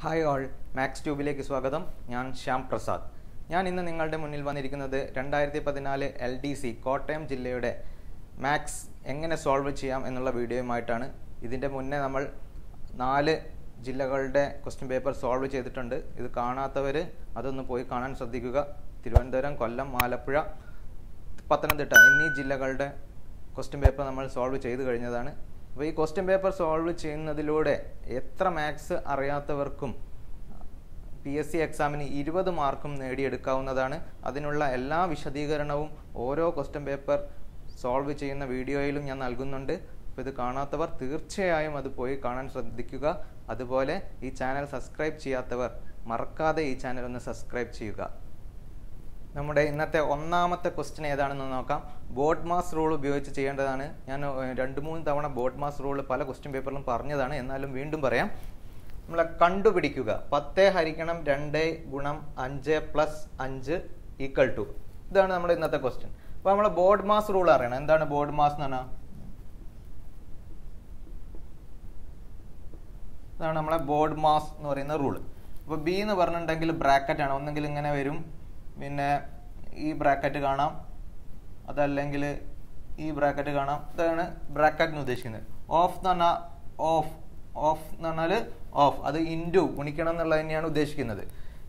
Hi all, MathsTube Swagatham, Yan Shyam Prasad. Yan in the Ningalde Munil Vanirikana, Tandai Padinale LDC, Kottayam Jillade, Max Engene Solve Chiam and video my turn. Isn't a Munnamal Nale Jillagalde question paper solve Chetunda, is Kana Tavere, Adanapoi Kanan Sadiguga, Tiruandaran, Kollam, Malapura, Patanata, any Jillagalde question paper number solve Chedanadana. We question paper solve chain the load, Ethra Max Ariata Verkum PSC examine Idva the Markum Nadi Kaunadana, Adinula Ella Vishadigaranaum, Oro question paper solve chain the video ilum Yan Algununde, with the Kanatavar, Tirche I am at the Poi Kanan Sadikuga, Adabole, e channel subscribe Chiatavar, Marka the e channel on the subscribe Chiuga. Namade Nate Omnamata question Edanaka, BODMAS rule Bioch Chiandana, Yandumun, the one a BODMAS rule of Pala question paper and Parnadana, and Alum Windum Barea Kandu Vidikuga, Pate Harikanam, Dende, Gunam, Anje plus Anje equal to. Then Namade another question. Pamela BODMAS rule are and then a BODMAS Nana. Then Namada BODMAS nor in the rule. But be in the Vernon bracket and on the Gilinganaverum. E bracket Gana, other Langile E bracket Gana, then bracket Nudishin. Off Nana, off Nanale, off other Indu, Unikan Laniano Deshkin.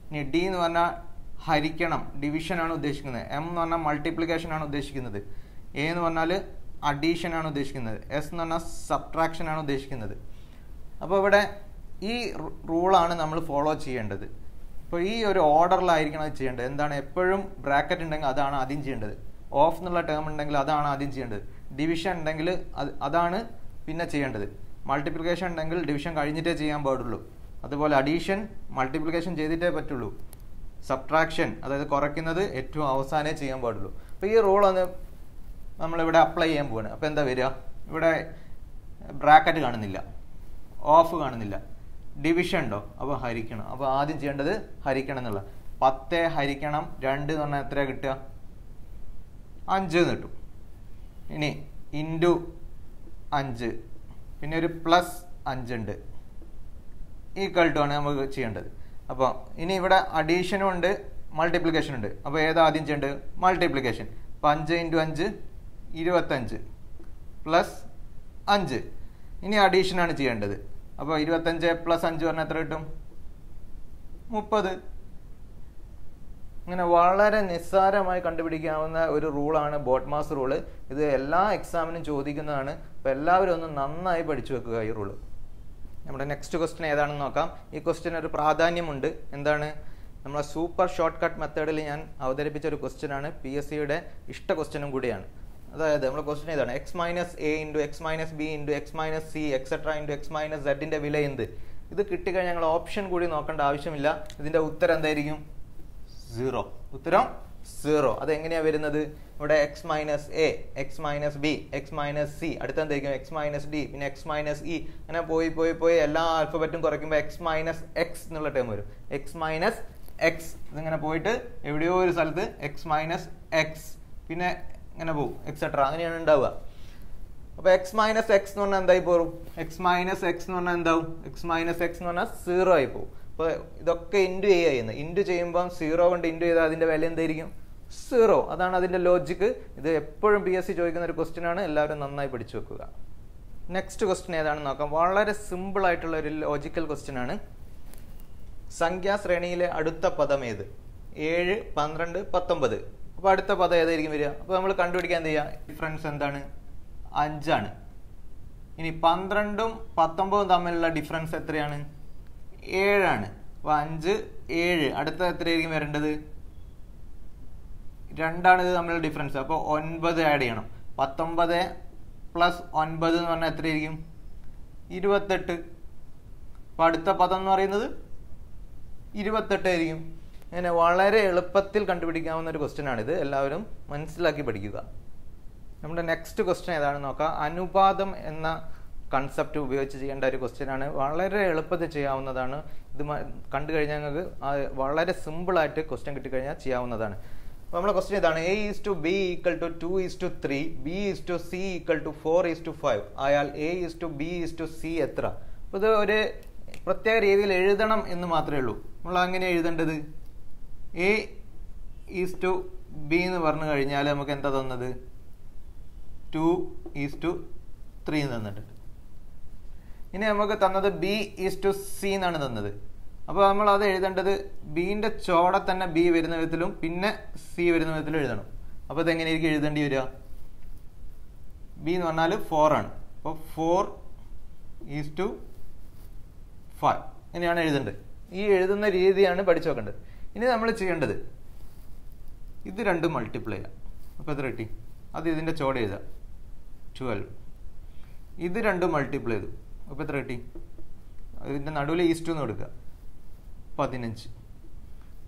Ni D Nana Haricanum, division and Deshkin, M Nana multiplication and Deshkin, A Nana addition and Deshkin, S Nana subtraction and Deshkin. Above E rule on follow Chi and so, this is the order of the order. Bracket is the off term is the division is the multiplication is the division. That's addition, multiplication, subtraction. That is correct. So, this rule is applied. Here bracket off. Division do, abba harikanam. Abba adi jendade harikananalla. 10 harikanam, 2 thana ethra kitta 5 nittu. Ini into 5. Pinne oru plus 5 undu. Equal to aanu namakku cheyandathu. Appo ini ivada addition undu, multiplication undu. Appo edha adi jendu? Multiplication. 5 into 5 25 plus 5. Ini addition aanu cheyandathu. Now, 25 plus 5 is 30. This is a rule of BODMAS rule. This is the exam. This is the rule. Next question is question the super shortcut method. The question is PSC. That is the question is x minus a into x minus b into x minus c etc. into x minus z into villa in the option good in Okan Avishimilla within the Uttar and the 0. Uttaram 0. That's the x minus a, x minus b, x minus c, x minus d, x minus e, and a poi alphabet and x minus x x minus x. X minus x. Etc. X minus x non and x minus x non as 0. This into a into chamber 0 and into the value 0. That is the logic. This is the question. Next question is a simple logical question. Sankhya Srenile Adutta Padam 7, 12, 19. Now, we will see the difference in 5. Now, 12 and 19 is difference in 7. 5 is 7. That is 2 difference. So, 9 add. 19 plus 9 is 28. Now, 10 is 28. And a വളരെ എളുപ്പത്തിൽ കണ്ടുപിടിക്കാവുന്ന ഒരു question ആണ് ഇത് എല്ലാവരും മനസ്സിലാക്കി പഠിക്കുക. നമ്മുടെ next question ഏതാണ് നോക്കാം. അനുപാതം എന്ന കൺസെപ്റ്റ് ഉപയോഗിച്ച് ചെയ്യേണ്ട ഒരു ക്വസ്റ്റ്യൻ ആണ്. വളരെ എളുപ്പത്തിൽ ചെയ്യാവുന്നതാണ്. ഇത് കണ്ടു കഴിഞ്ഞാൽ നിങ്ങൾക്ക് വളരെ സിമ്പിൾ ആയിട്ട് ക്വസ്റ്റ്യൻ കിട്ടി കഴിഞ്ഞാൽ ചെയ്യാവുന്നതാണ്. അപ്പോൾ നമ്മുടെ ക്വസ്റ്റ്യൻ ഇതാണ്. A = B = 2 = 3, B = C = 4 = 5. ആയാൽ A = B = C എത്ര? അപ്പോൾ ഇത് ഒരു പ്രത്യേക രീതിയിൽ എഴുതണം എന്ന് മാത്രമേ ഉള്ളൂ. നമ്മൾ അങ്ങനെ എഴുതേണ്ടത് എ ഈസ് ടു ബി എന്ന് പറഞ്ഞു കഴിഞ്ഞാൽ നമുക്ക് എന്താ തന്നത് 2:3 തന്നിട്ടുണ്ട്. ഇനി നമുക്ക് തന്നത് B:C എന്നാണ് തന്നത്. അപ്പോൾ നമ്മൾ അത് എഴുതേണ്ടത് ബിൻ്റെ ചോടെ തന്നെ ബി വരുന്ന വിധത്തിലും പിന്നെ സി വരുന്ന വിധത്തിലും എഴുതണം. അപ്പോൾ ഇതെങ്ങനെയായിരിക്കും എഴുതേണ്ടി വരിക? ബി എന്ന് പറഞ്ഞാൽ 4 ആണ്. അപ്പോൾ 4:5 ഇങ്ങനെയാണ് എഴുതേണ്ടത്. ഈ എഴുതുന്ന രീതിയാണ് പഠിച്ചു നോക്കേണ്ടത്. ഇനി നമ്മൾ ചെയ്യേണ്ടത് ഇത് രണ്ടും മൾട്ടിപ്ലൈ ചെയ്യാം. അപ്പോൾ എത്ര കിട്ടി? അത് ഇതിൻ്റെ ചോടെ എഴുതാം 12. ഇത് രണ്ടും മൾട്ടിപ്ലൈ ചെയ്തു. അപ്പോൾ എത്ര കിട്ടി? ഇതിൻ്റെ നടുവിൽ ഈസ്റ്റു എന്ന് കൊടുക്കുക 15.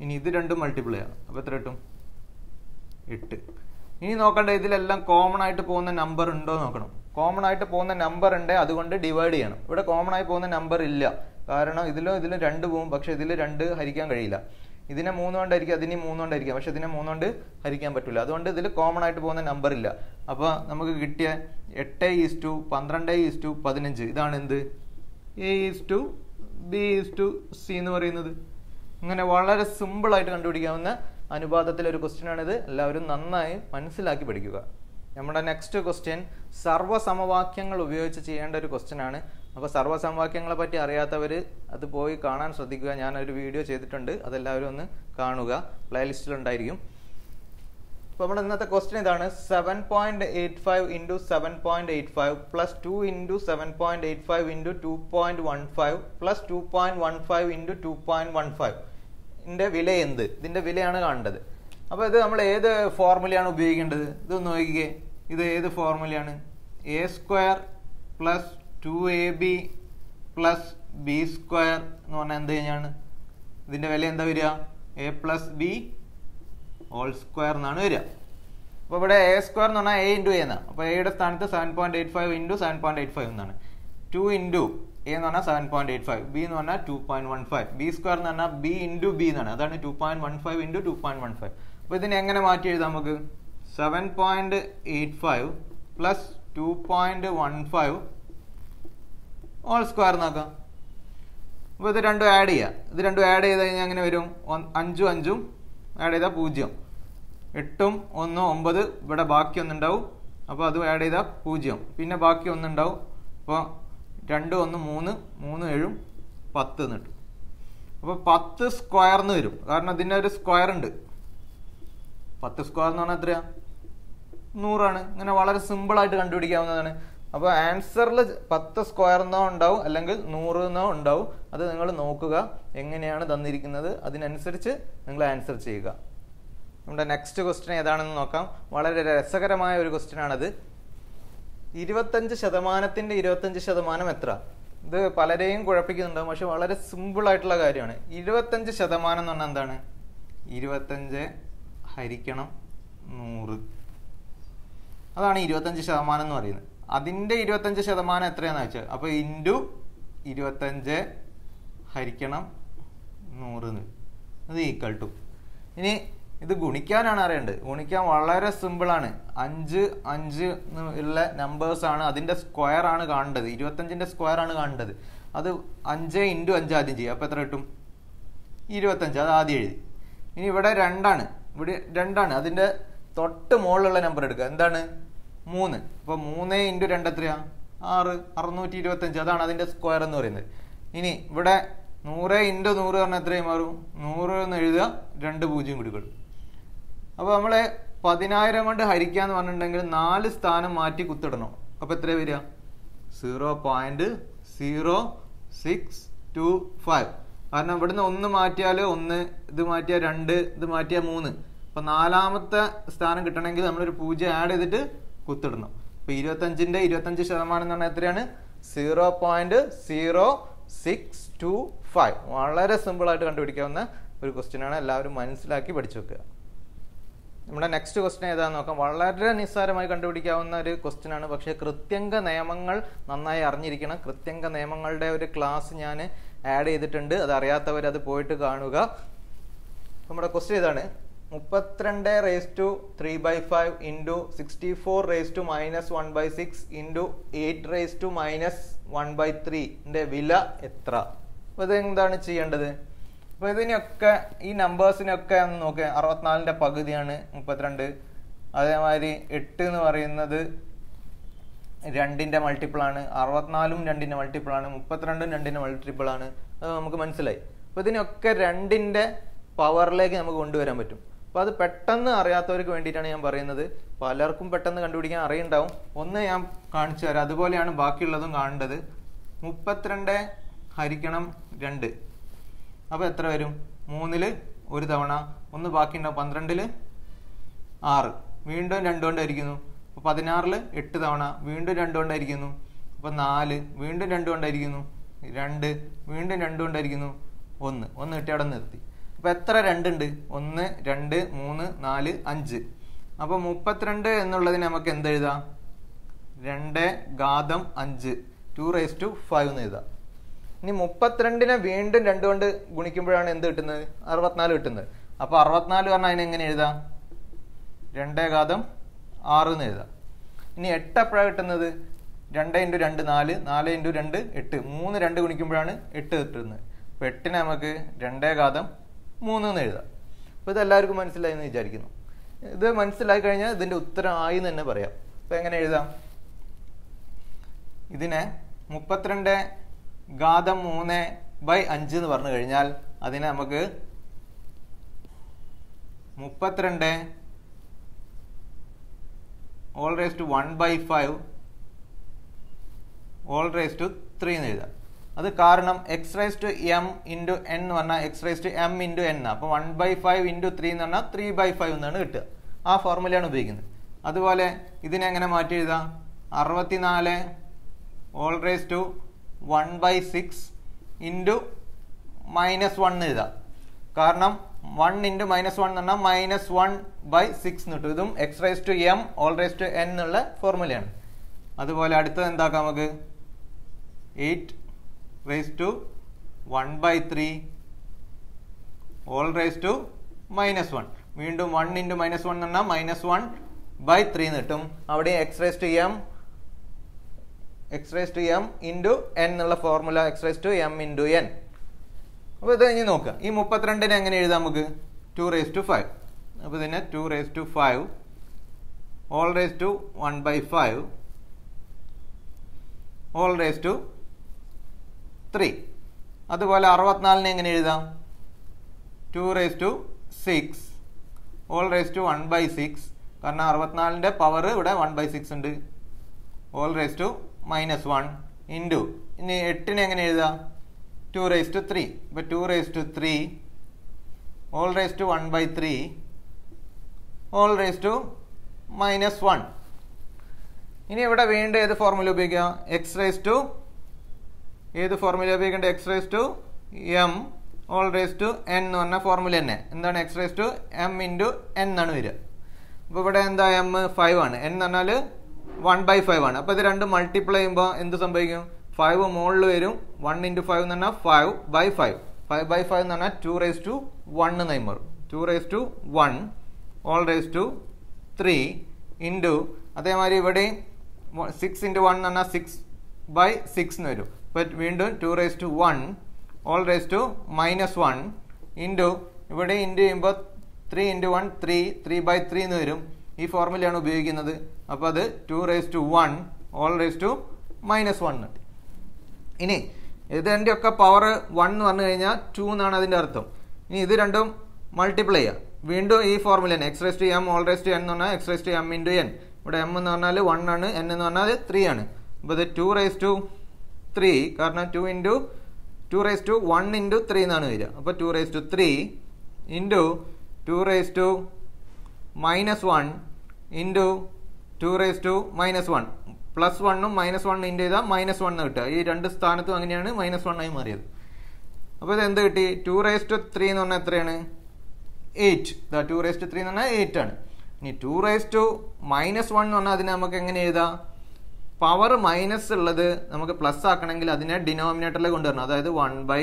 ഇനി ഇത് രണ്ടും മൾട്ടിപ്ലൈ ചെയ്യാം. അപ്പോൾ എത്ര കിട്ടും? 8. ഇനി നോക്കണ്ട ഇതിലെല്ലാം കോമൺ ആയിട്ട് പോകുന്ന നമ്പർ ഉണ്ടോ നോക്കണം. കോമൺ ആയിട്ട് പോകുന്ന നമ്പർ ഉണ്ട്, അതുകൊണ്ട് ഡിവൈഡ് ചെയ്യണം. ഇവിടെ കോമൺ ആയി പോകുന്ന നമ്പർ ഇല്ല, കാരണം ഇതിലും 2 പോകും, പക്ഷേ ഇതിൽ 2 ഹരിക്കാൻ കഴിയില്ല. ഇതിനെ 3 കൊണ്ടായിരിക്കും, അതിനെ 3 കൊണ്ടായിരിക്കും, പക്ഷെ ഇതിനെ 3 കൊണ്ട് ഹരിക്കാൻ പറ്റില്ല. അതുകൊണ്ട് ഇതിൽ കോമൺ ആയിട്ട് പോകുന്ന നമ്പർ ഇല്ല. അപ്പോൾ നമുക്ക് കിട്ടിയ 8:12:15 ഇതാണ് എന്ത് A:B:C എന്ന് പറയുന്നത്. ഇങ്ങനെ വളരെ സിമ്പിളായിട്ട് കണ്ടുപിടിക്കാവുന്ന അനുപാതത്തിലൊരു ക്വസ്റ്റ്യനാണിത്. എല്ലാവരും നന്നായി മനസ്സിലാക്കി പഠിക്കുക. നമ്മുടെ നെക്സ്റ്റ് ക്വസ്റ്റ്യൻ സർവ്വസമവാക്യങ്ങൾ ഉപയോഗിച്ച് ചെയ്യേണ്ട ഒരു ക്വസ്റ്റ്യനാണ്. അപ്പോൾ സർവ്വസമവാക്യങ്ങളെ പറ്റി അറിയാത്തവർ അത് പോയി കാണാൻ ശ്രദ്ധിക്കുക. ഞാനൊരു വീഡിയോ ചെയ്തിട്ടുണ്ട്, അതെല്ലാവരും ഒന്ന് കാണുക, പ്ലേലിസ്റ്റിലുണ്ടായിരിക്കും. അപ്പോൾ നമ്മുടെ ഇന്നത്തെ ക്വസ്റ്റ്യൻ ഇതാണ്. 7.85 × 7.85 +2 × 7.85 × 2.15 +2.15 × 2.15 ഇതിൻ്റെ വില എന്ത്? ഇതിൻ്റെ വിലയാണ് കാണേണ്ടത്. അപ്പോൾ ഇത് നമ്മൾ ഏത് ഫോർമുലയാണ് ഉപയോഗിക്കേണ്ടത്? ഇതൊന്ന് നോക്കിക്കേ, ഇത് ഏത് ഫോർമുലയാണ്? A² + 2ab + b² എന്ന് പറഞ്ഞാൽ എന്ത് കഴിഞ്ഞാണ് ഇതിൻ്റെ വില എന്താ വരിക? A + b² എന്നാണ് വരിക. അപ്പോൾ ഇവിടെ A² എന്ന് പറഞ്ഞാൽ A × A എന്നാണ്. അപ്പോൾ എയുടെ സ്ഥാനത്ത് 7.85 × 7.85 എന്നാണ്. 2 × A എന്ന് പറഞ്ഞാൽ 7.85, B എന്ന് പറഞ്ഞാൽ 2.15, B² എന്ന് പറഞ്ഞാൽ B × B എന്നാണ്. അതാണ് 2.15 × 2.15. അപ്പോൾ ഇതിനെ എങ്ങനെ മാറ്റി എഴുതാം? നമുക്ക് 7.85 + 2.15 നോക്കാം. അപ്പോൾ ഇത് രണ്ടും ആഡ് ചെയ്യുക. ഇത് രണ്ടും ആഡ് ചെയ്ത് കഴിഞ്ഞാൽ അങ്ങനെ വരും 5 5 ആഡ് ചെയ്താൽ 0, 8 1 9, ഇവിടെ ബാക്കി ഒന്നുണ്ടാവും, അപ്പോൾ അത് ആഡ് ചെയ്താൽ 0, പിന്നെ ബാക്കി ഒന്നുണ്ടാവും. അപ്പോൾ 2 1 3 3 7 10 എന്നിട്ടു. അപ്പോൾ 10² എന്ന് വരും, കാരണം ഇതിൻ്റെ ഒരു സ്ക്വയർ ഉണ്ട്. 10² എന്ന് പറഞ്ഞാൽ എത്രയാണ്? 100 ആണ്. ഇങ്ങനെ വളരെ സിമ്പിളായിട്ട് കണ്ടുപിടിക്കാവുന്നതാണ്. അപ്പോൾ ആൻസറിൽ 10² എന്നോ ഉണ്ടാവും, അല്ലെങ്കിൽ 100 എന്നോ ഉണ്ടാവും. അത് നിങ്ങൾ നോക്കുക എങ്ങനെയാണ് തന്നിരിക്കുന്നത്, അതിനനുസരിച്ച് നിങ്ങൾ ആൻസർ ചെയ്യുക. നമ്മുടെ നെക്സ്റ്റ് ക്വസ്റ്റ്യൻ ഏതാണെന്ന് നോക്കാം. വളരെ രസകരമായ ഒരു ക്വസ്റ്റ്യനാണത്. 25%-ൻ്റെ 25% എത്ര? ഇത് പലരെയും കുഴപ്പിക്കുന്നുണ്ടാവും, പക്ഷെ വളരെ സിമ്പിളായിട്ടുള്ള കാര്യമാണ്. 25% എന്ന് പറഞ്ഞാൽ എന്താണ്? 25 ഹരിക്കണം 100, അതാണ് 25% എന്ന് പറയുന്നത്. അതിൻ്റെ 25% എത്രയാണെന്ന് വെച്ചാൽ അപ്പോൾ × 25 ഹരിക്കണം 100 അത് ഈക്വൽ ടു. ഇനി ഇത് ഗുണിക്കാനാണ് അറിയേണ്ടത്. ഗുണിക്കാൻ വളരെ സിമ്പിളാണ്. 5 5 ഉള്ള നമ്പേഴ്സാണ്, അതിൻ്റെ സ്ക്വയർ ആണ് കാണേണ്ടത്. 25ൻ്റെ സ്ക്വയർ ആണ് കാണേണ്ടത്. അത് 5 × 5 ആദ്യം ചെയ്യുക. അപ്പോൾ എത്ര കിട്ടും? 25, അത് ആദ്യം എഴുതി. ഇനി ഇവിടെ 2 ആണ്, ഇവിടെ 2 ആണ്. അതിൻ്റെ തൊട്ട് മുകളിലുള്ള നമ്പർ എടുക്കുക. എന്താണ്? 3. അപ്പോൾ 3 × 2 എത്രയാണ്? 6, 625, അതാണ് അതിൻ്റെ സ്ക്വയർ എന്ന് പറയുന്നത്. ഇനി ഇവിടെ 100 × 100 പറഞ്ഞാൽ എത്രയും മാറും? 100 എന്ന് എഴുതുക, 2 0 കൊടുക്കണം. അപ്പോൾ നമ്മൾ 10,000 കൊണ്ട് ഹരിക്കാന്ന് പറഞ്ഞിട്ടുണ്ടെങ്കിൽ 4 സ്ഥാനം മാറ്റി കുത്തിടണം. അപ്പോൾ എത്ര വരിക? 0.0625, കാരണം ഇവിടുന്ന് 1 മാറ്റിയാൽ 1, ഇത് മാറ്റിയാൽ 2, ഇത് മാറ്റിയാൽ 3. അപ്പോൾ 4ാമത്തെ സ്ഥാനം കിട്ടണമെങ്കിൽ നമ്മളൊരു 0 ആഡ് ചെയ്തിട്ട് കുത്തിടണം. അപ്പോൾ 25%-ൻ്റെ 25% എന്ന് പറഞ്ഞാൽ എത്രയാണ്? 0.0625. വളരെ സിമ്പിളായിട്ട് കണ്ടുപിടിക്കാവുന്ന ഒരു ക്വസ്റ്റ്യനാണ്. എല്ലാവരും മനസ്സിലാക്കി പഠിച്ചു വെക്കുക. നമ്മുടെ നെക്സ്റ്റ് ക്വസ്റ്റ്യൻ ഏതാണെന്ന് നോക്കാം. വളരെ നിസ്സാരമായി കണ്ടുപിടിക്കാവുന്ന ഒരു ക്വസ്റ്റ്യനാണ്, പക്ഷേ കൃത്യംഗ നിയമങ്ങൾ നന്നായി അറിഞ്ഞിരിക്കണം. കൃത്യംഗ നിയമങ്ങളുടെ ഒരു ക്ലാസ് ഞാൻ ആഡ് ചെയ്തിട്ടുണ്ട്, അത് അറിയാത്തവർ അത് പോയിട്ട് കാണുക. നമ്മുടെ ക്വസ്റ്റ്യൻ ഇതാണ്. 32 raise to 3/5 into 64 raise to -1/6 into 8 raise to -1/3 വില എത്ര? This is the number. But the pattern Ariatoric Venditani and Barinade, Palarkum pattern the Gandudian rain down, only am cancer, Adaboli and Bakiladung under the Mupatrande, Hurricanum, Dende Apatraverum, Moonile, Uridavana, on the Bakina Pandrandile R. Window and Don Dirigino, Padinarle, Etavana, Window and Don Dirigino, Panale, Window and Don Dirigino, Rande, Window and Don Dirigino, on the Tadanati. Petra Randende, one, Rande, Moon, Nali, Anji. Upper Mupatrande and Noladinama Kendeda Rande, Gadam, Anji, 2 raised to 5 Neda. Nimupatrandina, Wind and Dundund, Gunikimber and the Arvatna Lutin. Upper Arvatna or 9 Neda Rande Gadam, Aruneda. Ni etta private another Rande into Dandanali, Nali into Dande, it Moon and Gunikimbrana, it turn. Petinamake, Rande Gadam. Moon but the large mansilla in the Jargino. The mansilla grana, then Utra in the Nebaria. Panganeda Idine Mupatrande Gada Mune by Anjin Varnagal Adina Magal Mupatrande all raised to 1 by 5 all raised to 3 Neda. That is x raised to m into n x raised to m into n. So 1 by 5 into 3 is 3 by 5. That is the formula. That is the 64 all raised to 1 by 6 into minus 1. Because 1 into minus 1 is minus 1 by 6. This x raised to m all raised to n formula. That is 8 raised to 1 by 3 all raised to minus 1. We into 1 into minus 1 and minus 1 by 3. Now x raised to m into n formula x raised to m into n. Now this 32 is 2 raised to 5. Now 2 raised to 5 all raised to 1 by 5 all raised to 3. That is 64 2 raised to 6 all raised to 1 by 6 because 64 power is 1 by 6 all raised to minus 1 into 2 raised to 3 but 2 raised to 3 all raised to 1 by 3 all raised to minus 1. This is the formula x raised to this formula is x raised to m all raised to n formula. This x raised to m into n. Now, m is 5. N is 1 by 5. Now, multiply by 5 is 1 into 5 is 5 by 5. 5 by 5 is 2 raised to 1. 2 raised to 1 all raised to 3 into 6 into 1 is 6 by 6. But we do 2 raised to 1 all raised to minus 1 into 3 into 1 3 3 by 3 this formula is ubhayikkunnathu appo 2 raised to 1 all raised to minus 1 ini idende okka power 1 vannu kanja 2 naan adinte artham ini idu rendu multiply cheya veendo this formula n x raised to m all raised to n enna x raised to m into n ibada m ennu parnal 1 aanu n ennu parnal 3 aanu appo 2 raised to 3 because 2 into 2 raised to 1 into 3 so 2 raised to 3 into 2 raised to minus 1 into 2 raised to minus 1 plus 1 minus 1 into minus 1 this is minus 1 so 2 raised to 3 is 8 the 2 raised to 3 is 8 2 raised to minus 1 is power minus is plus denominator that is 1 by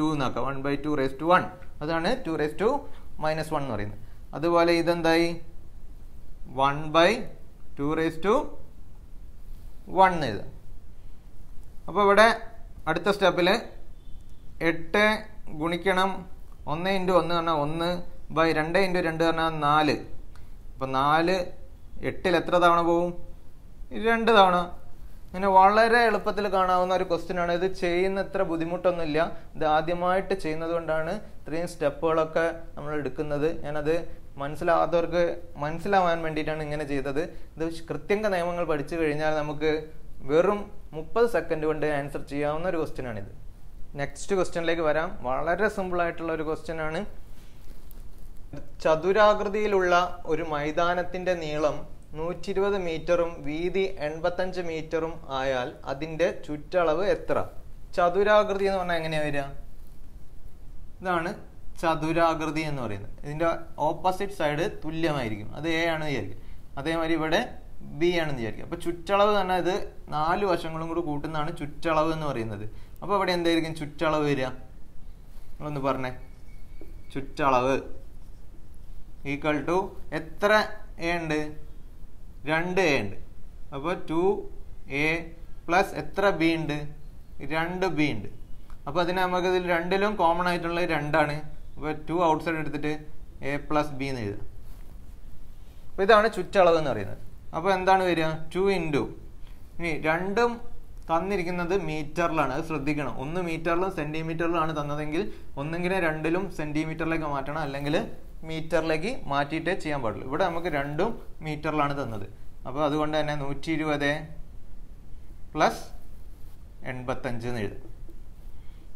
2 1 by 2 raised to 1 that is 2 raised to minus 1 that is 1 by 2 raised to 1 now step 8 Gunikanam, 1 into 1 by Renda into Rendana Nale. Banale, 8 letra down above. Renda down. In a Wallare, Elpatilakana, or question another chain at the Budimutanilla, the Adimite chain of Dana, train stepper, another. Mansala other Mansala and Menditan in a Jada, the Kritinka Namangal Padichi Verum Muppa second one day answer Chiana question. Next question like Varam, Valera simple question on Chaduragradi Lula or Maidanatinda Nilam, Nuchiva the meterum, Vidi and Batanja meterum Ayal, Adinde, Chutalava etra Chaduragradi on Anganavida. Then Chaduragradi and Norin. In the opposite side, Tulia Marigam. Are they A and the Yerk? Are they Maribade? B and the Yerk. But Chutala and other Nalu Ashangalungu Gutan and Chutala and Norin. About in there again Chutala area on the Barnack Chutala equal to Etra and Rand end. About 2A plus Etra beand Rand beand. Upon the Namagal Randalum common item like Randane. But two outside at the day A plus B neither. With on a chuchala upon the 2 into random the meter lana, Sradikana, on the meter la, centimeter lana, another on the randalum, centimeter like a matana, langle, meter like marty touch yam bottle. But I'm a random meter lana than another. Above the one and Uchiru there plus and Batanjan.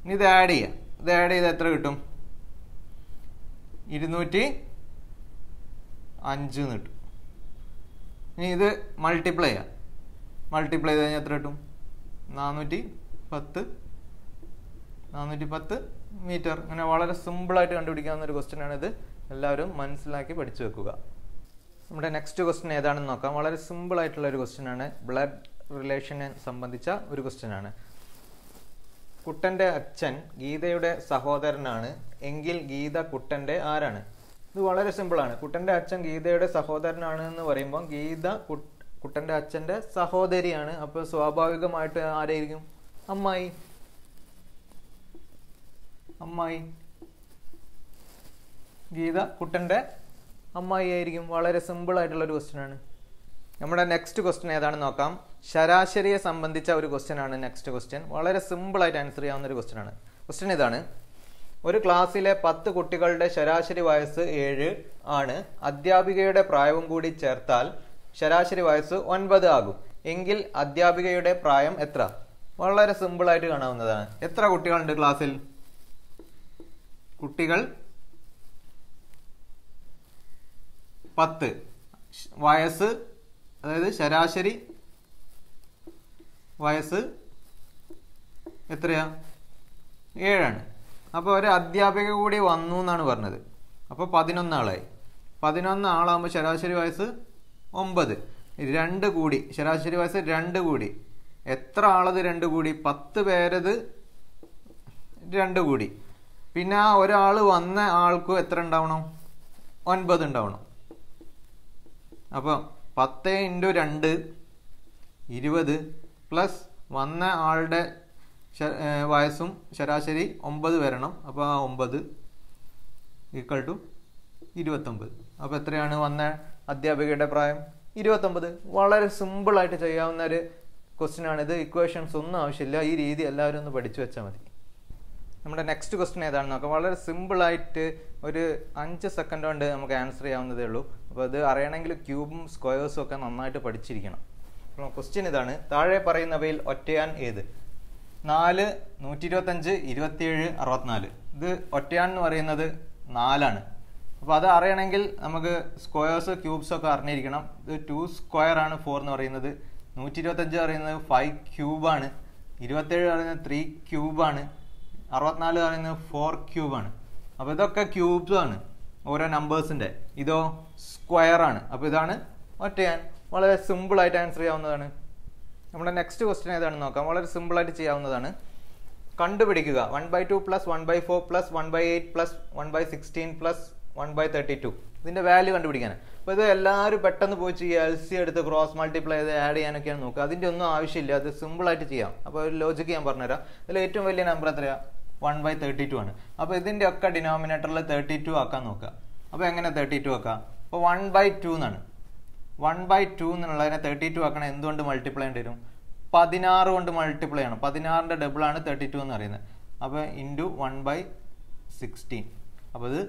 Neither idea. The idea that Rutum. It is not a unjunit. Neither multiplier. Multiply the Yatratum. Nanuti, Path, Nanuti Path, meter. And I want a symbol to understand the question another. Ladam, months like a Padichokuga. Next question is a symbol I question and a blood relation and Sambandicha question. Kuttande Achan, Geethayude Sahodarananu, Engil Geetha Kuttande Aaranu. This is very simple. Kuttande Achan Geethayude Sahodarananu ennu parayumbol Geetha Kuttande Achante Sahodariyanu. Appo swabhavikamaayitte aarayirikkum? Ammayi. Ammayi. Geetha Kuttande Ammayi aayirikkum. Very simple aayittulla oru question aanu. നമ്മുടെ next question ഏതാണെന്ന് നോക്കാം ശരാശരിയെ സംബന്ധിച്ച ഒരു question ആണ് next question വളരെ simple ആയിട്ട് answer ചെയ്യാവുന്ന ഒരു ക്വസ്റ്റ്യൻ ആണ് ക്വസ്റ്റ്യൻ ഇതാണ് ഒരു ക്ലാസ്സിലെ 10 കുട്ടികളുടെ ശരാശരി വയസ്സ് 7 ആണ് അധ്യാപികയുടെ പ്രായവും കൂടി ചേർത്താൽ ശരാശരി വയസ്സ് 9 ആകും എങ്കിൽ അധ്യാപികയുടെ പ്രായം എത്ര വളരെ സിമ്പിൾ ആയിട്ട് കാണാവുന്നതാണ് എത്ര കുട്ടികളുണ്ട് ക്ലാസ്സിൽ കുട്ടികൾ 10 വയസ്സ് അതായത് ശരാശരി വയസ്സ് എത്രയാ 7 ആണ് അപ്പോൾ ഒരു അധ്യാപിക കൂടി വന്നു എന്നാണ് പറഞ്ഞത് അപ്പോൾ 11 ആളായി 11 ആളാകുമ്പോൾ ശരാശരി വയസ്സ് 9 2 കൂടി ശരാശരി വയസ്സ് 2 കൂടി എത്ര ആളത് 2 കൂടി 10 പേരത് 2 കൂടി പിന്നെ ആ ഒരാൾ വന്ന ആൾക്ക് എത്ര ഉണ്ടാവണം 9 ഉണ്ടാവണം അപ്പോൾ 10 into 2 20 plus 1 ആളുടെ വയസ്സും ശരാശരി 9 വരണം അപ്പോൾ 9 equal to 29 അപ്പോൾ എത്രയാണ് വന്ന അധ്യാപികയുടെ പ്രായം 29 വളരെ സിമ്പിൾ ആയിട്ട് ചെയ്യാവുന്ന ഒരു ക്വസ്റ്റ്യൻ ആണ് ഇത് ഇക്വേഷൻസ് ഒന്നും ആവശ്യമില്ല ഈ രീതി എല്ലാവരും ഒന്ന് പഠിച്ചു വെച്ചാൽ മതി നമ്മുടെ നെക്സ്റ്റ് ക്വസ്റ്റ്യൻ ഏതാണ് നോക്കാം വളരെ സിമ്പിൾ ആയിട്ട് ഒരു 5 സെക്കൻഡ് കൊണ്ട് നമുക്ക് ആൻസർ ചെയ്യാവുന്നതേ ഉള്ളൂ അപ്പോൾ ഇത് അറിയണമെങ്കിൽ ക്യൂബും സ്ക്വയേഴ്സും ഒക്കെ നന്നായിട്ട് പഠിച്ചിരിക്കണം അപ്പോൾ ക്വസ്റ്റ്യൻ ഇതാണ് താഴെ പറയുന്നവയിൽ ഒറ്റയാൻ ഏത് 4 125 27 64 ഇത് ഒറ്റയാൻ എന്ന് പറയുന്നത് 4 ആണ് അപ്പോൾ അത് അറിയണമെങ്കിൽ നമുക്ക് സ്ക്വയേഴ്സ് ക്യൂബ്സ് ഒക്കെ അറിഞ്ഞിരിക്കണം ഇത് 2 സ്ക്വയർ ആണ് 4 എന്ന് പറയുന്നത് 125 പറയുന്നത് 5 ക്യൂബ് ആണ് 27 പറയുന്നത് 3 ക്യൂബ് ആണ് 64 പറയുന്നത് 4 ക്യൂബ് ആണ് അപ്പോൾ ഇതൊക്കെ ക്യൂബ്സ് ആണ് ഓരോ നമ്പേഴ്സിന്റെ ഇതോ സ്ക്വയർ ആണ് അപ്പോൾ ഇതാണ് ഒറ്റയാൻ വളരെ സിമ്പിൾ ആയിട്ട് ആൻസർ ചെയ്യാവുന്നതാണ് നമ്മുടെ നെക്സ്റ്റ് ക്വസ്റ്റ്യൻ ഏതാണെന്ന് നോക്കാം വളരെ സിമ്പിൾ ആയിട്ട് ചെയ്യാവുന്നതാണ് കണ്ടുപിടിക്കുക 1/2 + 1/4 + 1/8 + 1/16 + 1/32 ഇതിന്റെ വാല്യൂ കണ്ടുപിടിക്കാൻ അപ്പോൾ ഇത് എല്ലാവരും പെട്ടെന്ന് പോയി ചെയ്യുക എൽസിഎം എടുത്ത് ക്രോസ് മൾട്ടിപ്ലൈ ചെയ്ത് ആഡ് ചെയ്യാനൊക്കെയാണ് നോക്കുക അതിന്റെ ഒന്നും ആവശ്യമില്ല അത് സിമ്പിൾ ആയിട്ട് ചെയ്യാം അപ്പോൾ ഒരു ലോജിക് ഞാൻ പറഞ്ഞു തരാം ഇതിൽ ഏറ്റവും വലിയ നമ്പർ എത്രയാ 1 by 32 ആണ്. അപ്പോൾ ഇതിന്റെ ഒക്കെ ഡിനോമിനേറ്ററിൽ 32 ആക്കാൻ നോക്കുക. അപ്പോൾ എങ്ങനെ 32 ആക്കാം? അപ്പോൾ 1 by 2 എന്നാണ്. 1 by 2 എന്നുള്ളതിനെ 32 ആക്കണം. എന്തുകൊണ്ട് മൾട്ടിപ്ലൈ ചെയ്യേണ്ടി വരും? 16 കൊണ്ട് മൾട്ടിപ്ലൈ ചെയ്യണം. 16 ന്റെ ഡബിൾ ആണ് 32 എന്ന് പറയുന്നത്. അപ്പോൾ ഇൻടു 1 by 16. അപ്പോൾ ഇത്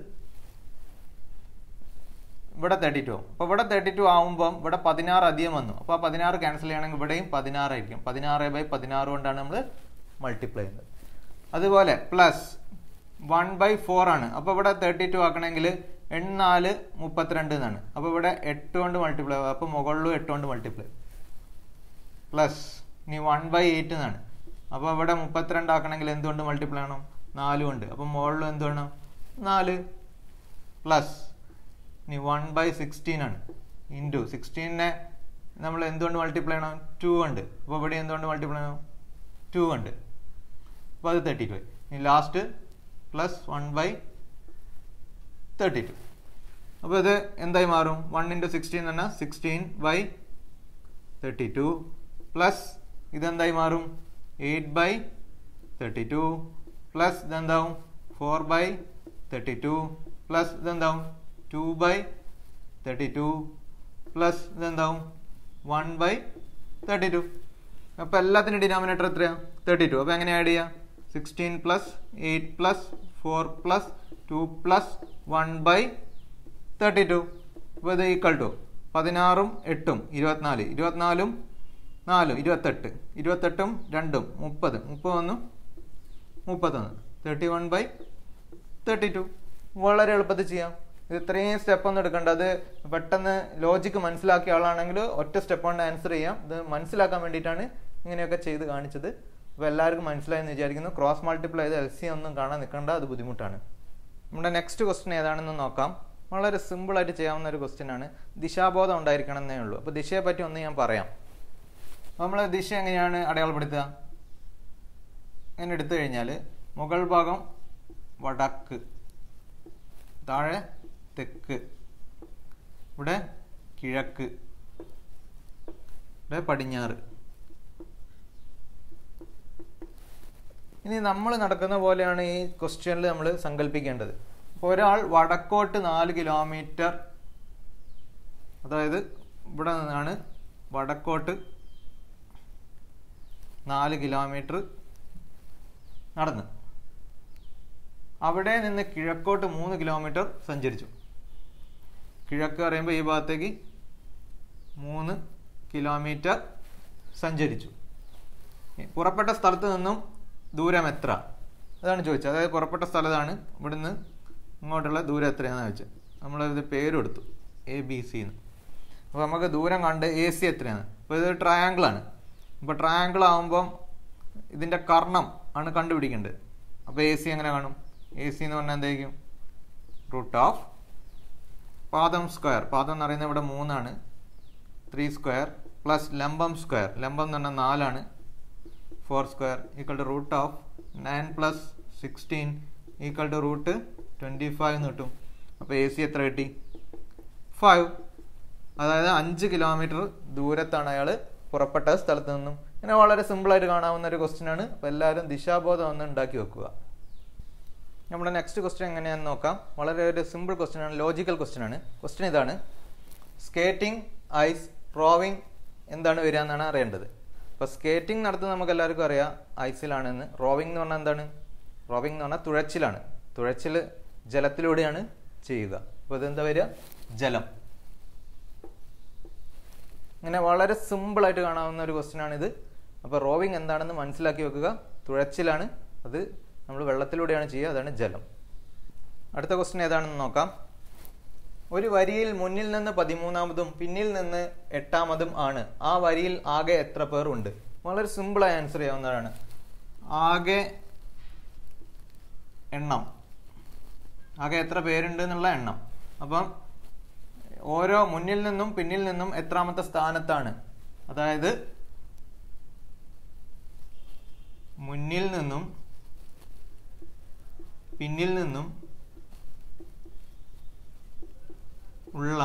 ഇവിടെ 32. അപ്പോൾ ഇവിടെ 32 ആവുമ്പോൾ ഇവിടെ 16 അധികം വന്നു. അപ്പോൾ ആ 16 ക്യാൻസൽ ചെയ്യണമെങ്കിൽ ഇവിടെയും 16 ആയിരിക്കും. 16 ബൈ 16 കൊണ്ടാണ് നമ്മൾ മൾട്ടിപ്ലൈ ചെയ്യുന്നത്. അതുപോലെ പ്ലസ് 1/4 ആണ്. അപ്പോൾ ഇവിടെ 32 ആക്കണമെങ്കിൽ 84 32 എന്നാണ്. അപ്പോൾ ഇവിടെ 8 കൊണ്ട് മൾട്ടിപ്ലൈ, അപ്പോൾ മുകളിലും 8 കൊണ്ട് മൾട്ടിപ്ലൈ. പ്ലസ് ഇനി 1/8 എന്നാണ്. അപ്പോൾ ഇവിടെ 32 ആക്കണമെങ്കിൽ എന്തുകൊണ്ട് മൾട്ടിപ്ലൈ ആണോ? 4 കൊണ്ട്. അപ്പോൾ മുകളിലും എന്ത് വേണം? 4. പ്ലസ് ഇനി 1/16 ആണ്. ഇൻറ്റു 16നെ നമ്മൾ എന്തുകൊണ്ട് മൾട്ടിപ്ലൈ ചെയ്യണം? 2 കൊണ്ട്. അപ്പോൾ ഇവിടെ എന്തുകൊണ്ട് മൾട്ടിപ്ലൈ ചെയ്യണം? 2 കൊണ്ട്. അപ്പോൾ അത് 32 ആയി. ഇനി ലാസ്റ്റ് പ്ലസ് 1/32. അപ്പോൾ ഇത് എന്തായി മാറും? 1 × 16 എന്ന് പറഞ്ഞാൽ 16/32 പ്ലസ് ഇതെന്തായി മാറും? 8/32 പ്ലസ് ഇതെന്താവും? 4/32 പ്ലസ് ഇതെന്താവും? 2/32 പ്ലസ് ഇതെന്താവും? 1/32. അപ്പോൾ എല്ലാത്തിൻ്റെ ഡിനോമിനേറ്റർ എത്രയാണ്? 32. അപ്പോൾ എങ്ങനെ ആഡ് ചെയ്യുക? 16 + 8 + 4 + 2 + 1/32. അപ്പോൾ ഇത് ഈക്വൽ ടു 16 + 8 = 24, 24 + 4 = 28, 28 + 2 = 30, 31 = 31, 31/32. വളരെ എളുപ്പത്തിൽ ചെയ്യാം. ഇത് ഇത്രയും സ്റ്റെപ്പ് ഒന്നും എടുക്കേണ്ട. അത് പെട്ടെന്ന് ലോജിക്ക് മനസ്സിലാക്കിയ ആളാണെങ്കിൽ ഒറ്റ സ്റ്റെപ്പ് കൊണ്ട് ആൻസർ ചെയ്യാം. ഇത് മനസ്സിലാക്കാൻ വേണ്ടിയിട്ടാണ് ഇങ്ങനെയൊക്കെ ചെയ്ത് കാണിച്ചത്. അപ്പോൾ എല്ലാവർക്കും മനസ്സിലായെന്ന് വിചാരിക്കുന്നു. ക്രോസ് മൾട്ടിപ്ലൈ ചെയ്ത് LCM ഒന്നും കാണാൻ നിൽക്കേണ്ട, അത് ബുദ്ധിമുട്ടാണ്. നമ്മുടെ നെക്സ്റ്റ് ക്വസ്റ്റ്യൻ ഏതാണെന്ന് നോക്കാം. വളരെ സിമ്പിളായിട്ട് ചെയ്യാവുന്ന ഒരു ക്വസ്റ്റ്യനാണ്. ദിശാബോധം ഉണ്ടായിരിക്കണം എന്നേ ഉള്ളൂ. അപ്പോൾ ദിശയെ പറ്റി ഒന്ന് ഞാൻ പറയാം. നമ്മൾ ദിശ എങ്ങനെയാണ് അടയാളപ്പെടുത്തുക? അങ്ങനെ എടുത്തു കഴിഞ്ഞാൽ മുകൾ ഭാഗം വടക്ക്, താഴെ തെക്ക്, ഇവിടെ കിഴക്ക്, ഇവിടെ പടിഞ്ഞാറ്. ഇനി നമ്മൾ നടക്കുന്ന പോലെയാണ് ഈ ക്വസ്റ്റ്യനിൽ നമ്മൾ സങ്കല്പിക്കേണ്ടത്. അപ്പോൾ ഒരാൾ വടക്കോട്ട് 4 കിലോമീറ്റർ, അതായത് ഇവിടെ നിന്നാണ് വടക്കോട്ട് 4 കിലോമീറ്റർ നടന്ന് അവിടെ നിന്ന് കിഴക്കോട്ട് 3 കിലോമീറ്റർ സഞ്ചരിച്ചു. കിഴക്ക് പറയുമ്പോൾ ഈ ഭാഗത്തേക്ക് 3 കിലോമീറ്റർ സഞ്ചരിച്ചു. പുറപ്പെട്ട സ്ഥലത്ത് നിന്നും ദൂരം എത്ര? അതാണ് ചോദിച്ചത്. അതായത് പുറപ്പെട്ട സ്ഥലത്താണ് ഇവിടുന്ന് ഇങ്ങോട്ടുള്ള ദൂരം എത്രയാണെന്ന് ചോദിച്ചത്. നമ്മളത് പേര് കൊടുത്തു ABC എന്ന്. അപ്പോൾ നമുക്ക് ദൂരം കണ്ട് AC എത്രയാണ്. അപ്പോൾ ഇത് ട്രയാങ്കിളാണ്. അപ്പോൾ ട്രയാങ്കിൾ ആകുമ്പം ഇതിൻ്റെ കർണം ആണ് കണ്ടുപിടിക്കേണ്ടത്. അപ്പോൾ AC എങ്ങനെ കാണും? AC എന്ന് പറഞ്ഞാൽ എന്തായിരിക്കും? √ പാദം സ്ക്വയർ. പാദം എന്ന് പറയുന്നത് ഇവിടെ 3 ആണ്, 3 സ്ക്വയർ പ്ലസ് ലംബം സ്ക്വയർ. ലംബം എന്ന് പറഞ്ഞാൽ 4 ആണ്, 4 square equal to √9 + 16 equal to √25 എന്ന് കിട്ടും. അപ്പോൾ AC എത്ര കിട്ടി? 5. അതായത് 5 കിലോമീറ്റർ ദൂരത്താണ് അയാൾ പുറപ്പെട്ട സ്ഥലത്ത് നിന്നും. ഇങ്ങനെ വളരെ സിമ്പിളായിട്ട് കാണാവുന്ന ഒരു ക്വസ്റ്റ്യനാണ്. അപ്പോൾ എല്ലാവരും ദിശാബോധം ഒന്ന് ഉണ്ടാക്കി വെക്കുക. നമ്മുടെ നെക്സ്റ്റ് ക്വസ്റ്റ്യൻ എങ്ങനെയാണെന്ന് നോക്കാം. വളരെ ഒരു സിമ്പിൾ ക്വസ്റ്റ്യനാണ്, ലോജിക്കൽ ക്വസ്റ്റ്യനാണ്. ക്വസ്റ്റ്യൻ ഇതാണ്: സ്കേറ്റിംഗ്, ഐസ്, റോവിംഗ് എന്താണ് വരിക എന്നാണ് അറിയേണ്ടത്. അപ്പോൾ സ്കേറ്റിംഗ് നടത്തുന്നത് നമുക്ക് എല്ലാവർക്കും അറിയാം, ഐസിലാണെന്ന്. റോവിംഗ് എന്ന് പറഞ്ഞാൽ എന്താണ്? റോവിംഗ് എന്ന് പറഞ്ഞാൽ തുഴച്ചിലാണ്. തുഴച്ചിൽ ജലത്തിലൂടെയാണ് ചെയ്യുക. അപ്പോൾ ഇതെന്താ വരിക? ജലം. ഇങ്ങനെ വളരെ സിമ്പിളായിട്ട് കാണാവുന്ന ഒരു ക്വസ്റ്റ്യനാണിത്. അപ്പോൾ റോവിംഗ് എന്താണെന്ന് മനസ്സിലാക്കി വെക്കുക. തുഴച്ചിലാണ്, അത് നമ്മൾ വെള്ളത്തിലൂടെയാണ് ചെയ്യുക, അതാണ് ജലം. അടുത്ത ക്വസ്റ്റ്യൻ ഏതാണെന്ന് നോക്കാം. ഒരു വരിയിൽ മുന്നിൽ നിന്ന് 13ാമതും പിന്നിൽ നിന്ന് 8ാമതും ആണ്. ആ വരിയിൽ ആകെ എത്ര പേർ ഉണ്ട്? വളരെ സിമ്പിളായി ആൻസർ ചെയ്യാവുന്നതാണ്. ആകെ എണ്ണം, ആകെ എത്ര പേരുണ്ട് എന്നുള്ള എണ്ണം. അപ്പം ഓരോ മുന്നിൽ നിന്നും പിന്നിൽ നിന്നും എത്രാമത്തെ സ്ഥാനത്താണ്, അതായത് മുന്നിൽ നിന്നും പിന്നിൽ നിന്നും ഉള്ള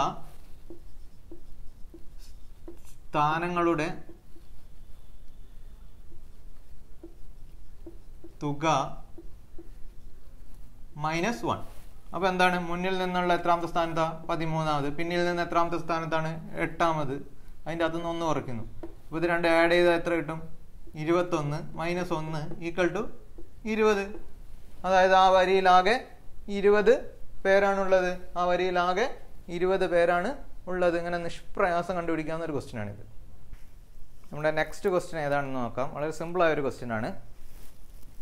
സ്ഥാനങ്ങളുടെ തുക -1. അപ്പോൾ എന്താണ് മുന്നിൽ നിന്നുള്ള എത്രാമത്തെ സ്ഥാനത്താ 13ാമത്, പിന്നിൽ നിന്ന് എത്രാമത്തെ സ്ഥാനത്താണ് 8ാമത്. അതിന്റെ അകത്തുനിന്ന് 1 കുറയ്ക്കുന്നു. അപ്പോൾ ഇത് രണ്ട് ആഡ് ചെയ്താൽ എത്ര കിട്ടും? 21 - 1 = 20. അതായത് ആ വരിയിൽ ആകെ 20 പേരാണുള്ളത്. ആ വരിയിൽ ആകെ 20 പേരാണ് ഉള്ളത്. ഇങ്ങനെ നിഷ്പ്രയാസം കണ്ടുപിടിക്കാവുന്ന ഒരു ക്വസ്റ്റ്യൻ ആണിത്. നമ്മുടെ നെക്സ്റ്റ് ക്വസ്റ്റ്യൻ ഏതാണെന്ന് നോക്കാം. വളരെ സിമ്പിൾ ആയ ഒരു ക്വസ്റ്റ്യൻ ആണ്.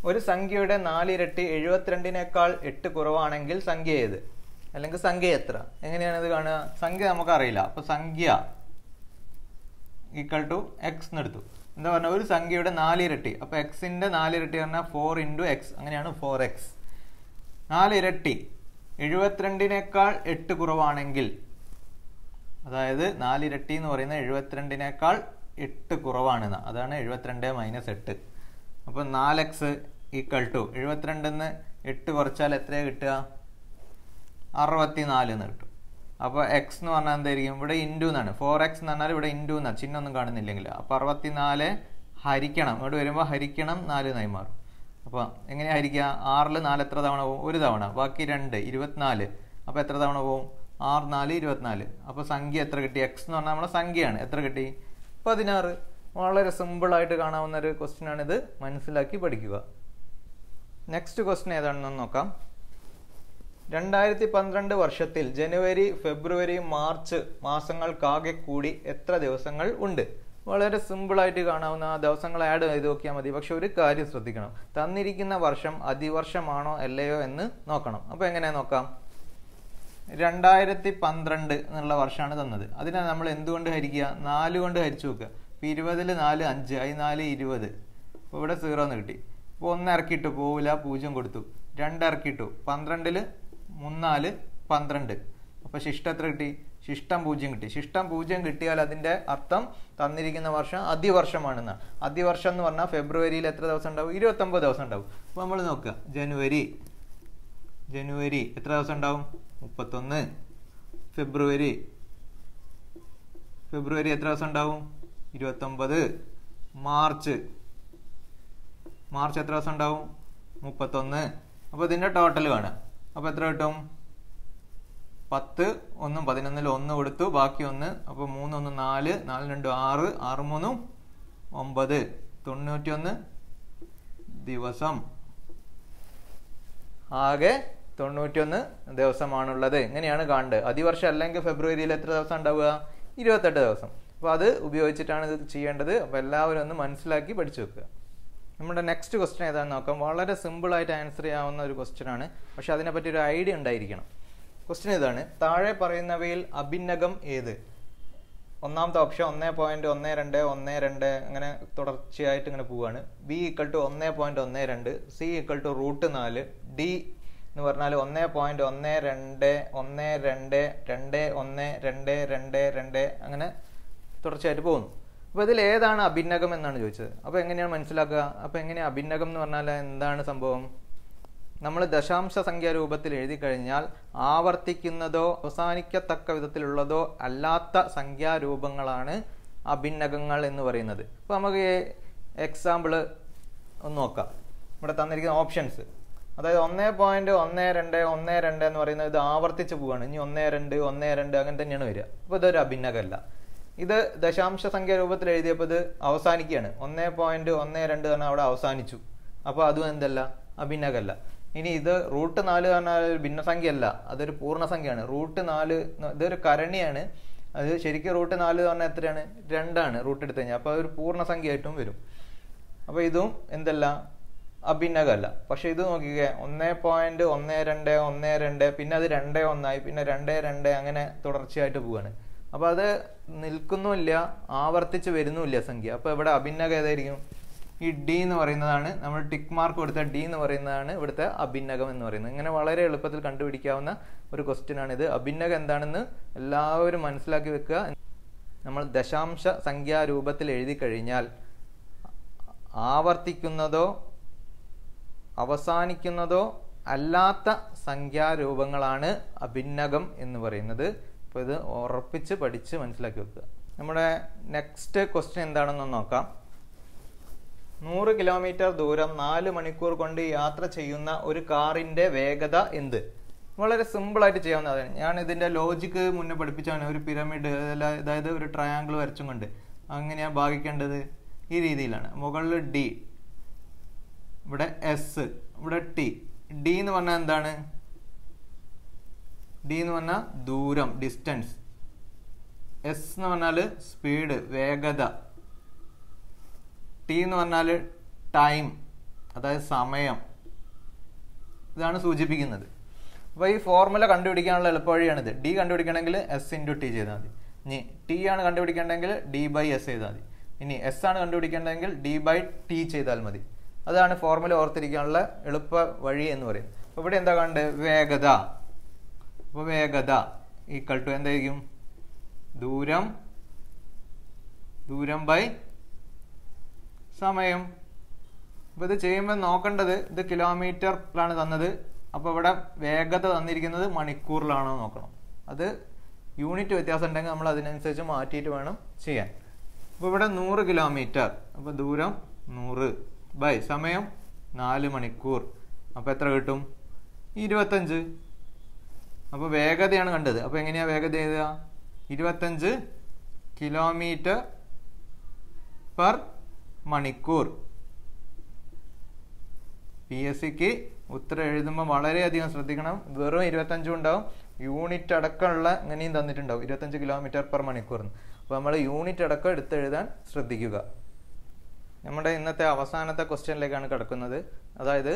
ഒരു സംഖ്യയുടെ 4 ഇരട്ടി 72നേക്കാൾ 8 കുറവാണെങ്കിൽ സംഖ്യ ഏത്, അല്ലെങ്കിൽ സംഖ്യ എത്ര? എങ്ങനെയാണ് ഇത് കാണുക? സംഖ്യ നമുക്കറിയില്ല. അപ്പോൾ സംഖ്യ ഈക്വൽ ടു എക്സ് എന്നെടുത്തു. എന്താ പറഞ്ഞാൽ ഒരു സംഖ്യയുടെ 4 ഇരട്ടി. അപ്പോൾ എക്സിൻ്റെ 4 ഇരട്ടി പറഞ്ഞാൽ 4 × എക്സ്. അങ്ങനെയാണ് 4x. 4 ഇരട്ടി 72നേക്കാൾ 8 കുറവാണെങ്കിൽ, അതായത് 4 ഇരട്ടി എന്ന് പറയുന്നത് 72നേക്കാൾ 8 കുറവാണെന്ന്, അതാണ് 72 - 8. അപ്പോൾ 4x = 72ന്ന് 8 കുറച്ചാൽ എത്രയാണ് കിട്ടുക? 64 എന്ന് കിട്ടും. അപ്പോൾ എക്സ് എന്ന് പറഞ്ഞാൽ എന്തായിരിക്കും? ഇവിടെ ഇൻറ്റു എന്നാണ്. 4x എന്ന് പറഞ്ഞാൽ ഇവിടെ ഇൻറ്റു എന്നാണ്, ചിഹ്നം ഒന്നും കാണുന്നില്ലെങ്കിൽ. അപ്പോൾ 64 ഹരിക്കണം, ഇവിടെ വരുമ്പോൾ ഹരിക്കണം 4 എന്നായി മാറും. അപ്പോൾ എങ്ങനെയാണ് ഹരിക്കുക? 6ൽ 4 എത്ര തവണ പോകും? 1 തവണ. ബാക്കി 2 24. അപ്പോൾ എത്ര തവണ പോകും? 6 × 4 = 24. അപ്പോൾ സംഖ്യ എത്ര കിട്ടി? എക്സ് എന്ന് പറഞ്ഞാൽ നമ്മുടെ സംഖ്യയാണ്. എത്ര കിട്ടി? 16. വളരെ സിമ്പിളായിട്ട് കാണാവുന്ന ഒരു ക്വസ്റ്റ്യനാണിത്. മനസ്സിലാക്കി പഠിക്കുക. നെക്സ്റ്റ് ക്വസ്റ്റ്യൻ ഏതാണെന്ന് നോക്കാം. 2012 വർഷത്തിൽ ജനുവരി, ഫെബ്രുവരി, മാർച്ച് മാസങ്ങൾക്കാകെ കൂടി എത്ര ദിവസങ്ങൾ ഉണ്ട്? വളരെ സിമ്പിളായിട്ട് കാണാവുന്ന ദിവസങ്ങൾ ആഡ് ചെയ്ത് നോക്കിയാൽ മതി. പക്ഷെ ഒരു കാര്യം ശ്രദ്ധിക്കണം, തന്നിരിക്കുന്ന വർഷം അതിവർഷമാണോ അല്ലയോ എന്ന് നോക്കണം. അപ്പോൾ എങ്ങനെ നോക്കാം? 2012 എന്നുള്ള വർഷമാണ് തന്നത്. അതിനെ നമ്മൾ എന്തുകൊണ്ട് ഹരിക്കുക? 4 കൊണ്ട് ഹരിച്ചു നോക്കുക. ഇപ്പോൾ 20ൽ 4 5, അതിൽ 4 20. അപ്പോൾ ഇവിടെ 0 എന്ന് കിട്ടി. ഇപ്പോൾ 1 ഇറക്കിയിട്ടു പോവില്ല, 0 കൊടുത്തു. 2 ഇറക്കിയിട്ടു. 12ൽ 3 4 12. അപ്പോൾ ശിഷ്ടം എത്ര കിട്ടി? ശിഷ്ടം 0 കിട്ടി. ശിഷ്ടം 0 കിട്ടിയാൽ അതിൻ്റെ അർത്ഥം തന്നിരിക്കുന്ന വർഷം അതിവർഷമാണെന്നാണ്. അതിവർഷം എന്ന് പറഞ്ഞാൽ ഫെബ്രുവരിയിൽ എത്ര ദിവസം ഉണ്ടാവും? 29 ദിവസം ഉണ്ടാവും. അപ്പോൾ നമ്മൾ നോക്കുക, ജനുവരി എത്ര ദിവസം ഉണ്ടാവും? 31. ഫെബ്രുവരി എത്ര ദിവസം ഉണ്ടാവും? 29. മാർച്ച് എത്ര ദിവസം ഉണ്ടാവും? 31. അപ്പോൾ ഇതിൻ്റെ ടോട്ടൽ കാണാം. അപ്പോൾ എത്ര കിട്ടും? 10 1 11ൽ 1 കൊടുത്തു, ബാക്കി 1. അപ്പോൾ 3 1 4, 4 2 6, 6 3 9, 91 ദിവസം. ആകെ 91 ദിവസമാണുള്ളത്. ഇങ്ങനെയാണ് കാണേണ്ടത്. അതിവർഷം അല്ലെങ്കിൽ ഫെബ്രുവരിയിൽ എത്ര ദിവസം ഉണ്ടാവുക? 28 ദിവസം. അപ്പോൾ അത് ഉപയോഗിച്ചിട്ടാണ് ഇത് ചെയ്യേണ്ടത്. അപ്പോൾ എല്ലാവരും ഒന്ന് മനസ്സിലാക്കി പഠിച്ചു വെക്കുക. നമ്മുടെ നെക്സ്റ്റ് ക്വസ്റ്റ്യൻ ഏതാണെന്ന് നോക്കാം. വളരെ സിമ്പിളായിട്ട് ആൻസർ ചെയ്യാവുന്ന ഒരു ക്വസ്റ്റ്യനാണ്, പക്ഷെ അതിനെപ്പറ്റി ഒരു ഐഡിയ ഉണ്ടായിരിക്കണം. ക്വസ്റ്റ്യൻ ഇതാണ്: താഴെ പറയുന്നവയിൽ അഭിന്നകം ഏത്? ഒന്നാമത്തെ ഓപ്ഷൻ 1.1212, അങ്ങനെ തുടർച്ചയായിട്ട് ഇങ്ങനെ പോവുകയാണ്. B = 1.12, C = √4, D എന്ന് പറഞ്ഞാൽ 1.1212 2 1 2 2 2, അങ്ങനെ തുടർച്ചയായിട്ട് പോകുന്നു. അപ്പോൾ ഇതിൽ ഏതാണ് അഭിന്നകം എന്നാണ് ചോദിച്ചത്. അപ്പോൾ എങ്ങനെയാണ് മനസ്സിലാക്കുക? അപ്പോൾ എങ്ങനെയാണ് അഭിന്നകം എന്ന് പറഞ്ഞാൽ എന്താണ് സംഭവം? നമ്മൾ ദശാംശ സംഖ്യാ രൂപത്തിൽ എഴുതി കഴിഞ്ഞാൽ ആവർത്തിക്കുന്നതോ അവസാനിക്കത്തക്ക വിധത്തിലുള്ളതോ അല്ലാത്ത സംഖ്യാരൂപങ്ങളാണ് അഭിന്നകങ്ങൾ എന്ന് പറയുന്നത്. അപ്പോൾ നമുക്ക് എക്സാമ്പിൾ ഒന്ന് നോക്കാം. ഇവിടെ തന്നിരിക്കുന്ന ഓപ്ഷൻസ്, അതായത് 1.1212 എന്ന് പറയുന്നത് ഇത് ആവർത്തിച്ച് പോവുകയാണ്. ഇനി 1 2 1 2 അങ്ങനെ തന്നെയാണ് വരിക. അപ്പോൾ ഇതൊരു അഭിന്നകമല്ല. ഇത് ദശാംശ സംഖ്യാ രൂപത്തിൽ എഴുതിയപ്പോൾ ഇത് അവസാനിക്കുകയാണ്. 1.12 പറഞ്ഞാൽ അവിടെ അവസാനിച്ചു. അപ്പോൾ അതും എന്തല്ല? അഭിന്നകമല്ല. ഇനി ഇത് √4 പറഞ്ഞാൽ ഒരു ഭിന്നസംഖ്യ അല്ല, അതൊരു പൂർണ്ണസംഖ്യയാണ്. √4 ഇതൊരു കരണിയാണ്. അത് ശരിക്കും √4 പറഞ്ഞാൽ എത്രയാണ്? 2ആണ് റൂട്ടെടുത്ത് കഴിഞ്ഞാൽ. അപ്പോൾ അതൊരു പൂർണ്ണസംഖ്യയായിട്ടും വരും. അപ്പോൾ ഇതും എന്തല്ല? അഭിന്നകമല്ല. പക്ഷെ ഇത് നോക്കിക്കുക, 1.1212, പിന്നെ അത് 2 1ആയി, പിന്നെ 2 2, അങ്ങനെ തുടർച്ചയായിട്ട് പോവുകയാണ്. അപ്പോൾ അത് നിൽക്കുന്നുമില്ല, ആവർത്തിച്ച് വരുന്നുമില്ല സംഖ്യ. അപ്പോൾ ഇവിടെ അഭിന്നകം ഏതായിരിക്കും? ഈ ഡി എന്ന് പറയുന്നതാണ്. നമ്മൾ ടിക്ക് മാർക്ക് കൊടുത്ത ഡി എന്ന് പറയുന്നതാണ് ഇവിടുത്തെ അഭിന്നകം എന്ന് പറയുന്നത്. ഇങ്ങനെ വളരെ എളുപ്പത്തിൽ കണ്ടുപിടിക്കാവുന്ന ഒരു ക്വസ്റ്റ്യനാണിത്. അഭിന്നകം എന്താണെന്ന് എല്ലാവരും മനസ്സിലാക്കി വെക്കുക. നമ്മൾ ദശാംശ സംഖ്യാ രൂപത്തിൽ എഴുതി കഴിഞ്ഞാൽ ആവർത്തിക്കുന്നതോ അവസാനിക്കുന്നതോ അല്ലാത്ത സംഖ്യാരൂപങ്ങളാണ് അഭിന്നകം എന്ന് പറയുന്നത്. അപ്പോൾ ഇത് ഉറപ്പിച്ച് പഠിച്ച് മനസ്സിലാക്കി വെക്കുക. നമ്മുടെ നെക്സ്റ്റ് ക്വസ്റ്റ്യൻ എന്താണെന്ന് നോക്കാം. 100 കിലോമീറ്റർ ദൂരം 4 മണിക്കൂർ കൊണ്ട് യാത്ര ചെയ്യുന്ന ഒരു കാറിന്റെ വേഗത എന്ത്? വളരെ സിമ്പിൾ ആയിട്ട് ചെയ്യാവുന്നതാണ്. ഞാൻ ഇതിന്റെ ലോജിക്ക് മുന്നേ പഠിപ്പിച്ചാണ്. ഒരു പിരമിഡ് അതായത് ഒരു ട്രയാങ്കിൾ വരച്ചും കൊണ്ട് അങ്ങനെയാണ് ഭാഗിക്കേണ്ടത്. ഈ രീതിയിലാണ്. മുകളിൽ ഡി, ഇവിടെ എസ്, ഇവിടെ ടി. ഡി എന്ന് പറഞ്ഞാൽ എന്താണ്? ഡി എന്ന് പറഞ്ഞാൽ ദൂരം, ഡിസ്റ്റൻസ്. എസ് എന്ന് പറഞ്ഞാൽ സ്പീഡ്, വേഗത. ടി എന്ന് പറഞ്ഞാൽ ടൈം, അതായത് സമയം. ഇതാണ് സൂചിപ്പിക്കുന്നത്. അപ്പോൾ ഈ ഫോർമുല കണ്ടുപിടിക്കാനുള്ള എളുപ്പവഴിയാണിത്. ഡി കണ്ടുപിടിക്കണമെങ്കിൽ എസ് ഇൻറ്റു ടി ചെയ്താൽ മതി. ഇനി ടി ആണ് കണ്ടുപിടിക്കേണ്ടതെങ്കിൽ ഡി ബൈ എസ് ചെയ്താൽ മതി. ഇനി എസ് ആണ് കണ്ടുപിടിക്കേണ്ടതെങ്കിൽ ഡി ബൈ ടി ചെയ്താൽ മതി. അതാണ് ഫോർമുല ഓർത്തിരിക്കാനുള്ള എളുപ്പ വഴി എന്ന് പറയുന്നത്. അപ്പോൾ ഇവിടെ എന്താ കണ്ടത്? വേഗത. അപ്പോൾ വേഗത ഈക്വൽ ടു എന്തായിരിക്കും? ദൂരം ദൂരം ബൈ സമയം. അപ്പോൾ ഇത് ചെയ്യുമ്പോൾ നോക്കേണ്ടത്, ഇത് കിലോമീറ്ററിലാണ് തന്നത്. അപ്പോൾ ഇവിടെ വേഗത തന്നിരിക്കുന്നത് മണിക്കൂറിലാണോ നോക്കണം. അത് യൂണിറ്റ് വ്യത്യാസം ഉണ്ടെങ്കിൽ നമ്മൾ അതിനനുസരിച്ച് മാറ്റിയിട്ട് വേണം ചെയ്യാൻ. അപ്പോൾ ഇവിടെ 100 കിലോമീറ്റർ. അപ്പോൾ ദൂരം 100 ബൈ സമയം 4 മണിക്കൂർ. അപ്പോൾ എത്ര കിട്ടും? 25. അപ്പോൾ വേഗതയാണ് കണ്ടത്. അപ്പോൾ എങ്ങനെയാണ് വേഗത എഴുതുക? 25 കിലോമീറ്റർ പെർ മണിക്കൂർ. PSCക്ക് ഉത്തരം എഴുതുമ്പോൾ വളരെയധികം ശ്രദ്ധിക്കണം. വെറും 25 ഉണ്ടാവും, യൂണിറ്റ് അടക്കമുള്ള ഇങ്ങനെയും തന്നിട്ടുണ്ടാവും. 25 കിലോമീറ്റർ പെർ മണിക്കൂറിന്. അപ്പോൾ നമ്മൾ യൂണിറ്റ് അടക്കം എടുത്തെഴുതാൻ ശ്രദ്ധിക്കുക. നമ്മുടെ ഇന്നത്തെ അവസാനത്തെ ക്വസ്റ്റ്യനിലേക്കാണ് കിടക്കുന്നത്. അതായത്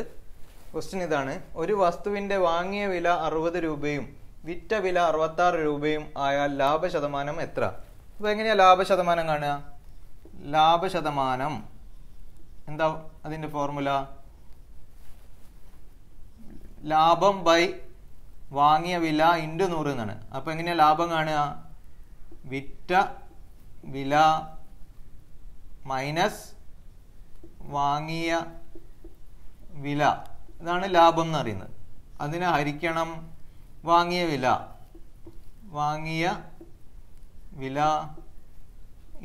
ക്വസ്റ്റ്യൻ ഇതാണ്: ഒരു വസ്തുവിൻ്റെ വാങ്ങിയ വില 60 രൂപയും വിറ്റ വില 66 രൂപയും ആയാൽ ലാഭശതമാനം എത്ര? അപ്പോൾ എങ്ങനെയാണ് ലാഭശതമാനം കാണുക? ലാഭശതമാനം എന്താ അതിൻ്റെ ഫോർമുല? ലാഭം ബൈ വാങ്ങിയ വില ഇൻറ്റു 100 എന്നാണ്. അപ്പോൾ എങ്ങനെയാണ് ലാഭം കാണുക? വിറ്റ വില മൈനസ് വാങ്ങിയ വില, ഇതാണ് ലാഭം എന്ന് പറയുന്നത്. അതിനെ ഹരിക്കണം വാങ്ങിയ വില,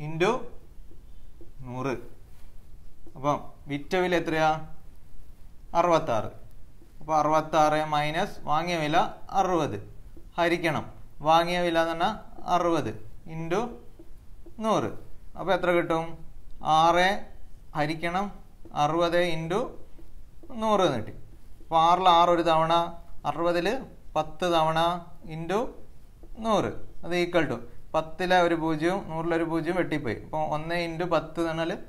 ഇൻറ്റു 100. അപ്പം വിറ്റ വില എത്രയാ? 66. അപ്പോൾ 66 മൈനസ് വാങ്ങിയ വില 60 ഹരിക്കണം വാങ്ങിയ വില എന്ന് പറഞ്ഞാൽ 60 ഇൻറ്റു 100. അപ്പോൾ എത്ര കിട്ടും? 6 ഹരിക്കണം 60 ഇൻറ്റു 100 എന്ന് കിട്ടി. അപ്പോൾ 6 ഒരു തവണ, 60 10 തവണ, ഇൻറ്റു 100. അത് ഈക്വൽ ടു 10 ഒരു പൂജ്യവും 100 ഒരു പൂജ്യവും വെട്ടിപ്പോയി. അപ്പോൾ 1 ഇൻറ്റു 10 എന്ന് പറഞ്ഞാൽ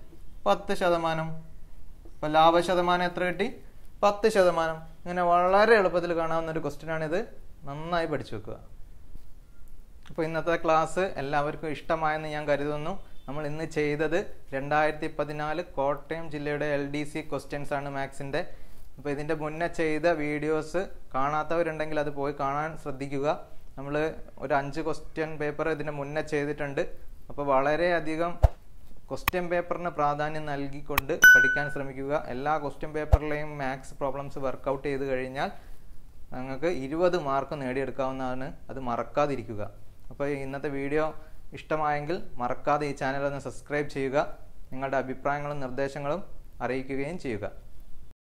10%. അപ്പോൾ ലാഭശതമാനം എത്ര കിട്ടി? 10%. ഇങ്ങനെ വളരെ എളുപ്പത്തിൽ കാണാവുന്നൊരു ക്വസ്റ്റ്യനാണിത്. നന്നായി പഠിച്ചു വെക്കുക. അപ്പോൾ ഇന്നത്തെ ക്ലാസ് എല്ലാവർക്കും ഇഷ്ടമായെന്ന് ഞാൻ കരുതുന്നു. നമ്മൾ ഇന്ന് ചെയ്തത് 2014 കോട്ടയം ജില്ലയുടെ LDC ക്വസ്റ്റ്യൻസാണ് മാത്സിൻ്റെ. അപ്പോൾ ഇതിൻ്റെ മുന്നേ ചെയ്ത വീഡിയോസ് കാണാത്തവരുണ്ടെങ്കിൽ അത് പോയി കാണാൻ ശ്രദ്ധിക്കുക. നമ്മൾ ഒരു 5 ക്വസ്റ്റ്യൻ പേപ്പർ ഇതിൻ്റെ മുന്നേ ചെയ്തിട്ടുണ്ട്. അപ്പോൾ വളരെയധികം ക്വസ്റ്റ്യൻ പേപ്പറിന് പ്രാധാന്യം നൽകിക്കൊണ്ട് പഠിക്കാൻ ശ്രമിക്കുക. എല്ലാ ക്വസ്റ്റ്യൻ പേപ്പറിലെയും മാത്സ് പ്രോബ്ലംസ് വർക്കൗട്ട് ചെയ്ത് കഴിഞ്ഞാൽ നിങ്ങൾക്ക് 20 മാർക്ക് നേടിയെടുക്കാവുന്നതാണ്. അത് മറക്കാതിരിക്കുക. അപ്പോൾ ഇന്നത്തെ വീഡിയോ ഇഷ്ടമായെങ്കിൽ മറക്കാതെ ഈ ചാനൽ ഒന്ന് സബ്സ്ക്രൈബ് ചെയ്യുക. നിങ്ങളുടെ അഭിപ്രായങ്ങളും നിർദ്ദേശങ്ങളും അറിയിക്കുകയും ചെയ്യുക.